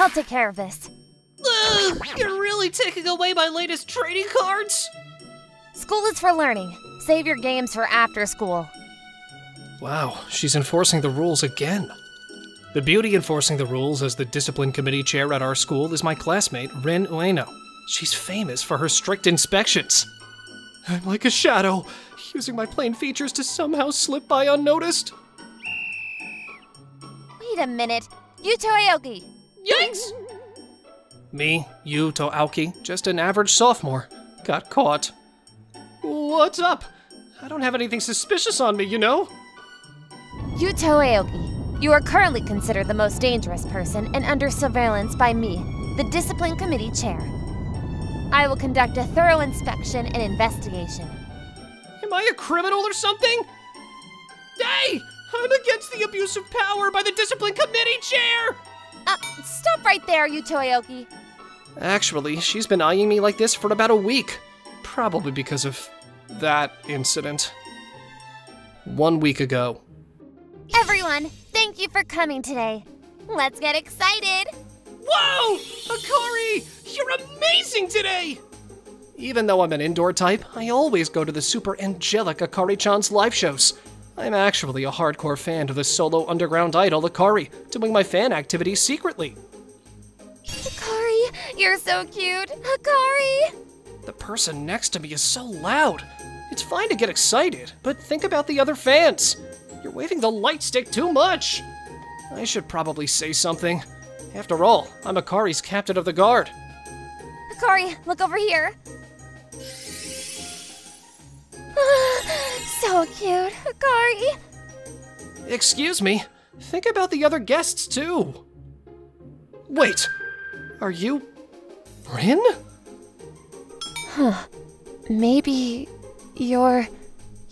I'll take care of this. Ugh, you're really taking away my latest trading cards? School is for learning. Save your games for after school. Wow, she's enforcing the rules again. The beauty enforcing the rules as the discipline committee chair at our school is my classmate, Rin Ueno. She's famous for her strict inspections. I'm like a shadow, using my plain features to somehow slip by unnoticed. Wait a minute. Yuto Aoki. Yikes! Me, Yuto Aoki, just an average sophomore, got caught. What's up? I don't have anything suspicious on me, you know? Yuto Aoki, you are currently considered the most dangerous person and under surveillance by me, the discipline committee chair. I will conduct a thorough inspection and investigation. Am I a criminal or something? Hey! I'm against the abuse of power by the discipline committee chair! Stop right there, Yuto Aoki. Actually, she's been eyeing me like this for about a week. Probably because of that incident. 1 week ago. Everyone, thank you for coming today. Let's get excited! Whoa! Akari! You're amazing today! Even though I'm an indoor type, I always go to the super angelic Akari-chan's live shows. I'm actually a hardcore fan of the solo underground idol Akari, doing my fan activities secretly. Akari, you're so cute! Akari! The person next to me is so loud. It's fine to get excited, but think about the other fans. You're waving the light stick too much. I should probably say something. After all, I'm Akari's captain of the guard. Akari, look over here. So cute, Akari. Excuse me. Think about the other guests, too. Wait. Are you... Rin? Huh. Maybe... you're...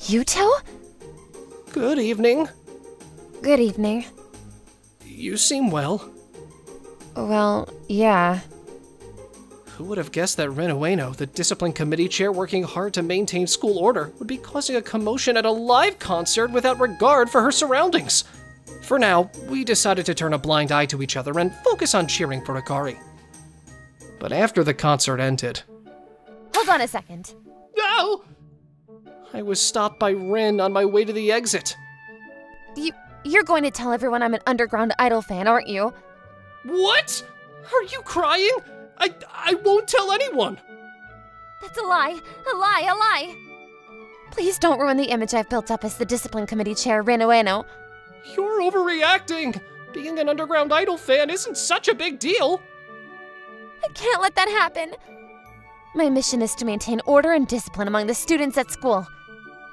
Yuto? Good evening. Good evening. You seem well. Well, yeah. Who would have guessed that Rin Ueno, the discipline committee chair working hard to maintain school order, would be causing a commotion at a live concert without regard for her surroundings? For now, we decided to turn a blind eye to each other and focus on cheering for Akari. But after the concert ended... Hold on a second. No! I was stopped by Rin on my way to the exit. You're going to tell everyone I'm an underground idol fan, aren't you? What? Are you crying? I won't tell anyone! That's a lie! A lie! A lie! Please don't ruin the image I've built up as the discipline committee chair, Rin Ueno. You're overreacting! Being an underground idol fan isn't such a big deal! I can't let that happen! My mission is to maintain order and discipline among the students at school.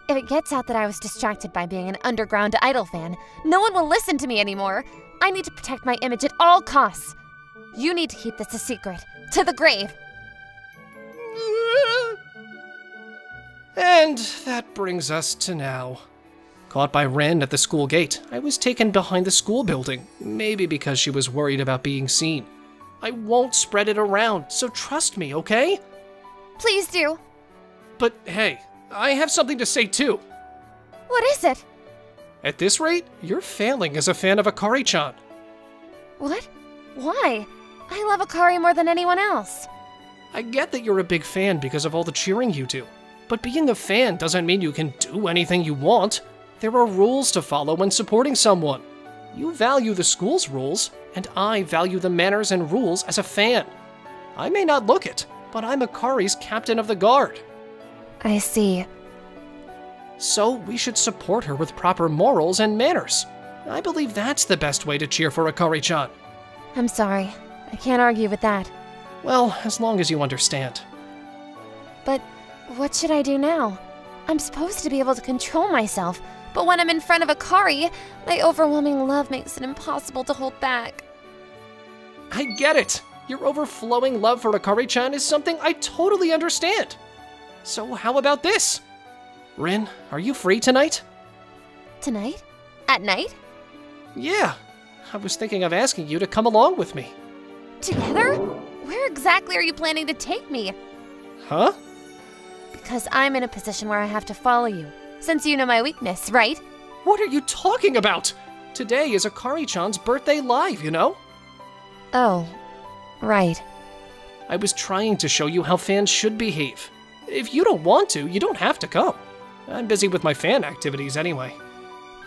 If it gets out that I was distracted by being an underground idol fan, no one will listen to me anymore! I need to protect my image at all costs. You need to keep this a secret. To the grave. And that brings us to now. Caught by Rin at the school gate, I was taken behind the school building, maybe because she was worried about being seen. I won't spread it around, so trust me, okay? Please do. But hey, I have something to say too. What is it? At this rate, you're failing as a fan of Akari-chan. What? Why? I love Akari more than anyone else. I get that you're a big fan because of all the cheering you do, but being a fan doesn't mean you can do anything you want. There are rules to follow when supporting someone. You value the school's rules, and I value the manners and rules as a fan. I may not look it, but I'm Akari's captain of the guard. I see. So we should support her with proper morals and manners. I believe that's the best way to cheer for Akari-chan. I'm sorry. I can't argue with that. Well, as long as you understand. But what should I do now? I'm supposed to be able to control myself, but when I'm in front of Akari, my overwhelming love makes it impossible to hold back. I get it! Your overflowing love for Akari-chan is something I totally understand. So how about this? Rin, are you free tonight? Tonight? At night? Yeah. I was thinking of asking you to come along with me. Together? Where exactly are you planning to take me? Huh? Because I'm in a position where I have to follow you, since you know my weakness, right? What are you talking about? Today is Akari-chan's birthday live, you know? Oh, Right. I was trying to show you how fans should behave. If you don't want to, you don't have to come. I'm busy with my fan activities anyway.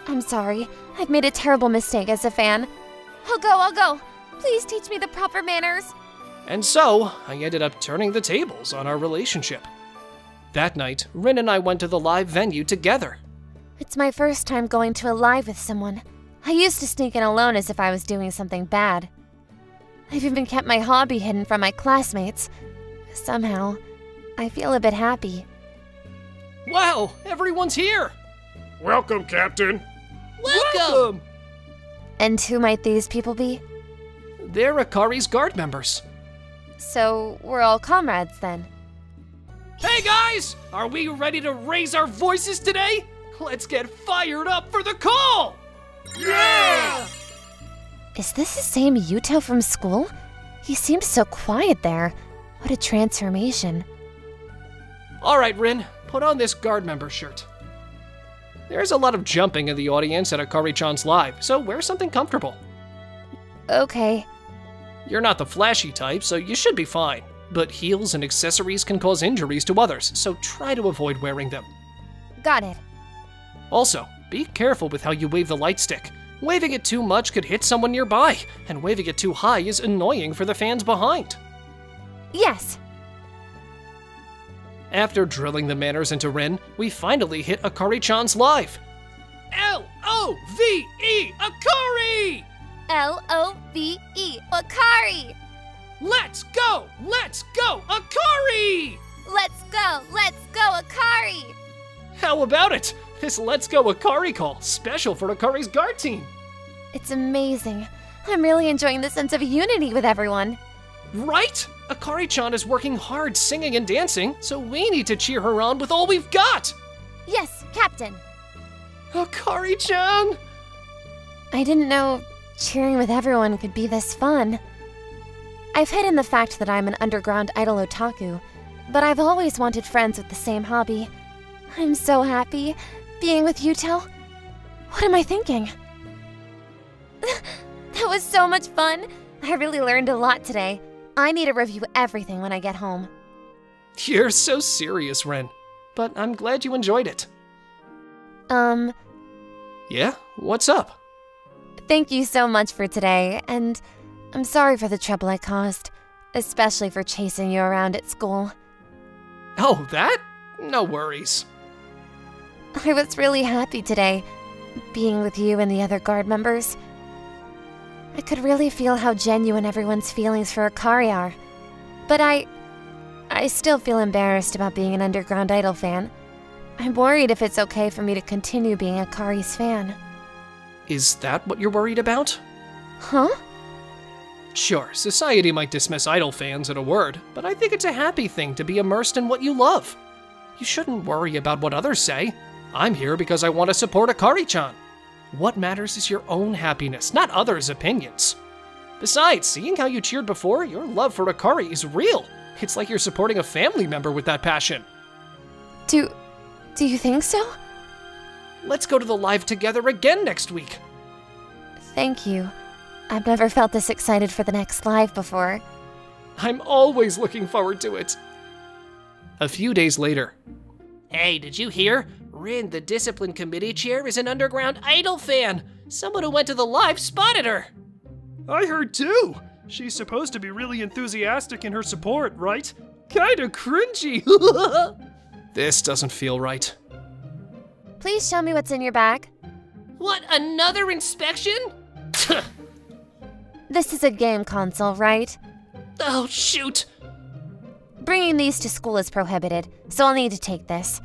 I'm sorry. I've made a terrible mistake as a fan. I'll go. Please teach me the proper manners. And so, I ended up turning the tables on our relationship. That night, Rin and I went to the live venue together. It's my first time going to a live with someone. I used to sneak in alone as if I was doing something bad. I've even kept my hobby hidden from my classmates. Somehow, I feel a bit happy. Wow, everyone's here! Welcome, Captain! Welcome! And who might these people be? They're Akari's guard members. So, we're all comrades then. Hey guys! Are we ready to raise our voices today? Let's get fired up for the call! Yeah! Is this the same Yuto from school? He seems so quiet there. What a transformation. Alright, Rin, put on this guard member shirt. There's a lot of jumping in the audience at Akari-chan's live, so wear something comfortable. Okay. You're not the flashy type, so you should be fine. But heels and accessories can cause injuries to others, so try to avoid wearing them. Got it. Also, be careful with how you wave the light stick. Waving it too much could hit someone nearby, and waving it too high is annoying for the fans behind. Yes. After drilling the manners into Rin, we finally hit Akari-chan's live. L-O-V-E, Akari! L-O-V-E, Akari! Let's go, Akari! Let's go, Akari! How about it? This Let's Go Akari call, special for Akari's guard team. It's amazing. I'm really enjoying the sense of unity with everyone. Right? Akari-chan is working hard singing and dancing, so we need to cheer her on with all we've got! Yes, Captain. Akari-chan! I didn't know cheering with everyone could be this fun. I've hidden the fact that I'm an underground idol otaku, but I've always wanted friends with the same hobby. I'm so happy being with Yuto. What am I thinking? That was so much fun. I really learned a lot today. I need to review everything when I get home. You're so serious, Rin. But I'm glad you enjoyed it. Yeah, what's up? Thank you so much for today, and I'm sorry for the trouble I caused, especially for chasing you around at school. Oh, that? No worries. I was really happy today, being with you and the other guard members. I could really feel how genuine everyone's feelings for Akari are. But I still feel embarrassed about being an underground idol fan. I'm worried if it's okay for me to continue being Akari's fan. Is that what you're worried about? Huh? Sure, society might dismiss idol fans in a word, but I think it's a happy thing to be immersed in what you love. You shouldn't worry about what others say. I'm here because I want to support Akari-chan. What matters is your own happiness, not others' opinions. Besides, seeing how you cheered before, your love for Akari is real. It's like you're supporting a family member with that passion. Do you think so? Let's go to the live together again next week. Thank you. I've never felt this excited for the next live before. I'm always looking forward to it. A few days later. Hey, did you hear? Rin, the discipline committee chair, is an underground idol fan. Someone who went to the live spotted her. I heard too. She's supposed to be really enthusiastic in her support, right? Kinda cringy. This doesn't feel right. Please show me what's in your bag. What, another inspection? This is a game console, right? Oh, shoot. Bringing these to school is prohibited, so I'll need to take this.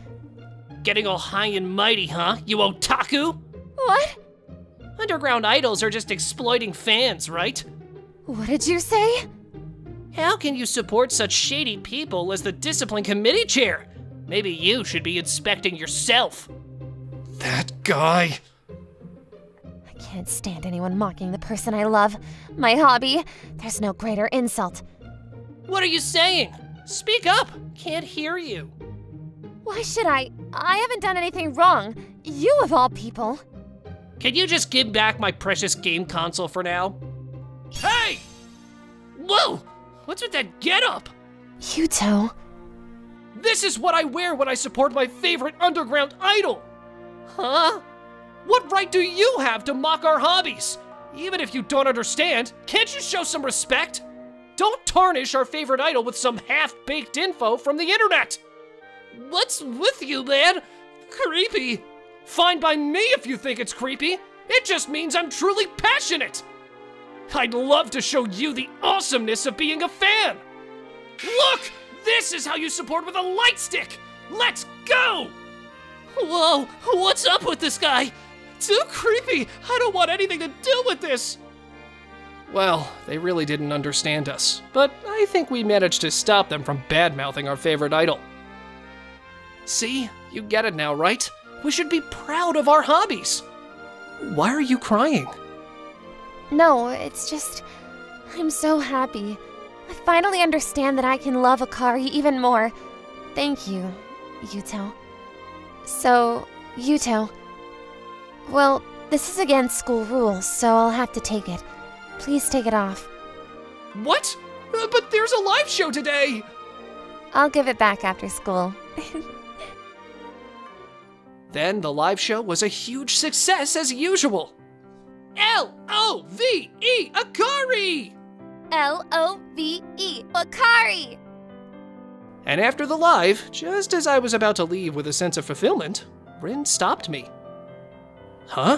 Getting all high and mighty, huh? You otaku? What? Underground idols are just exploiting fans, right? What did you say? How can you support such shady people as the discipline committee chair? Maybe you should be inspecting yourself. That guy. I can't stand anyone mocking the person I love. My hobby. There's no greater insult. What are you saying? Speak up! Can't hear you. Why should I? I haven't done anything wrong. You of all people. Can you just give back my precious game console for now? Hey! Whoa! What's with that getup? Yuto. This is what I wear when I support my favorite underground idol! Huh? What right do you have to mock our hobbies? Even if you don't understand, can't you show some respect? Don't tarnish our favorite idol with some half-baked info from the internet! What's with you, man? Creepy. Fine by me if you think it's creepy. It just means I'm truly passionate. I'd love to show you the awesomeness of being a fan. Look, this is how you support with a light stick. Let's go. Whoa, what's up with this guy? Too creepy. I don't want anything to do with this. Well, they really didn't understand us, but I think we managed to stop them from bad-mouthing our favorite idol. See, you get it now, right? We should be proud of our hobbies. Why are you crying? No, it's just... I'm so happy. I finally understand that I can love Akari even more. Thank you, Yuto. So, Yuto... Well, this is against school rules, so I'll have to take it. Please take it off. What? But there's a live show today! I'll give it back after school. Then the live show was a huge success as usual. L-O-V-E, Akari! L-O-V-E, Akari! And after the live, just as I was about to leave with a sense of fulfillment, Rin stopped me. Huh?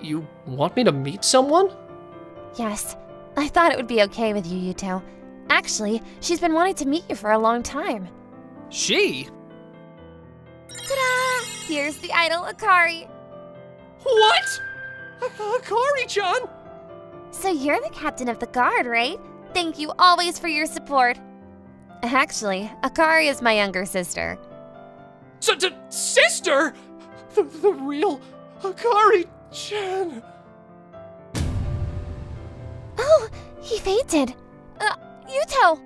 You want me to meet someone? Yes, I thought it would be okay with you, Yuto. Actually, she's been wanting to meet you for a long time. She? Ta-da! Here's the idol, Akari. What? Akari-chan? So you're the captain of the guard, right? Thank you always for your support. Actually, Akari is my younger sister. Sister? The real Akari-chan? Oh, he fainted. Yuto!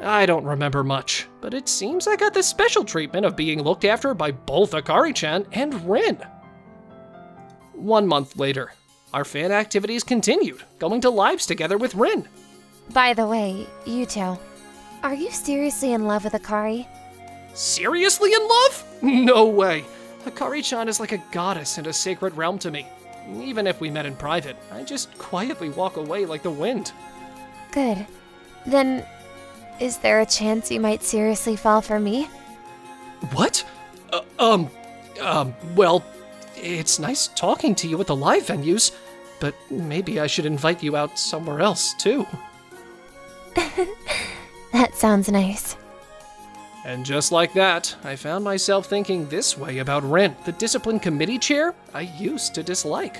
I don't remember much, but it seems I got the special treatment of being looked after by both Akari-chan and Rin. 1 month later, our fan activities continued, going to lives together with Rin. By the way, Yuto, are you seriously in love with Akari? Seriously in love? No way. Akari-chan is like a goddess in a sacred realm to me. Even if we met in private, I just quietly walk away like the wind. Good. Then... is there a chance you might seriously fall for me? What? Well, it's nice talking to you at the live venues, but maybe I should invite you out somewhere else, too. That sounds nice. And just like that, I found myself thinking this way about Rin, the discipline committee chair I used to dislike.